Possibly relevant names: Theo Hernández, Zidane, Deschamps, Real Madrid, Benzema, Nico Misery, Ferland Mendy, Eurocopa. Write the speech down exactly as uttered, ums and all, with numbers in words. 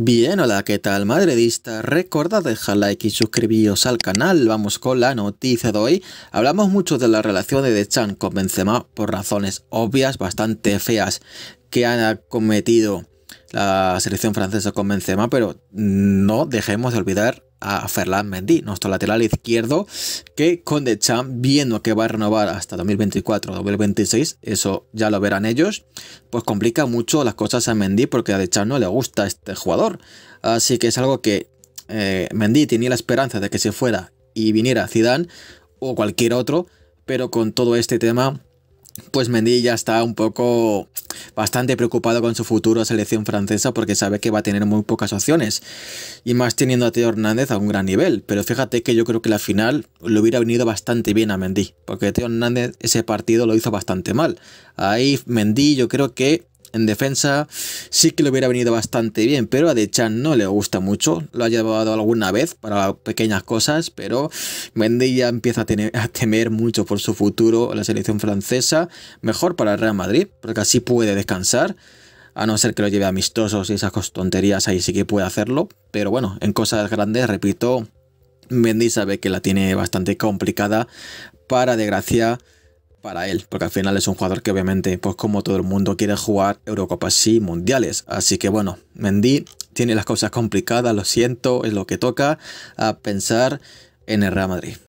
Bien, hola, ¿qué tal, madridista? Recordad dejar like y suscribiros al canal. Vamos con la noticia de hoy. Hablamos mucho de la relación de Deschamps con Benzema por razones obvias, bastante feas, que han cometido la selección francesa con Benzema, pero no dejemos de olvidar a Ferland Mendy, nuestro lateral izquierdo, que con Deschamps, viendo que va a renovar hasta dos mil veinticuatro dos mil veintiséis, eso ya lo verán ellos, pues complica mucho las cosas a Mendy, porque a Deschamps no le gusta este jugador. Así que es algo que eh, Mendy tenía la esperanza de que se fuera y viniera Zidane o cualquier otro, pero con todo este tema, pues Mendy ya está un poco bastante preocupado con su futuro selección francesa, porque sabe que va a tener muy pocas opciones, y más teniendo a Theo Hernández a un gran nivel. Pero fíjate que yo creo que la final le hubiera venido bastante bien a Mendy, porque Theo Hernández ese partido lo hizo bastante mal. Ahí Mendy, yo creo que en defensa sí que le hubiera venido bastante bien, pero a Deschamps no le gusta mucho. Lo ha llevado alguna vez para pequeñas cosas, pero Mendy ya empieza a, tener, a temer mucho por su futuro en la selección francesa. Mejor para el Real Madrid, porque así puede descansar, a no ser que lo lleve a amistosos y esas tonterías, ahí sí que puede hacerlo. Pero bueno, en cosas grandes, repito, Mendy sabe que la tiene bastante complicada, para desgracia para él, porque al final es un jugador que obviamente, pues como todo el mundo, quiere jugar Eurocopas y Mundiales. Así que bueno, Mendy tiene las cosas complicadas, lo siento, es lo que toca, a pensar en el Real Madrid.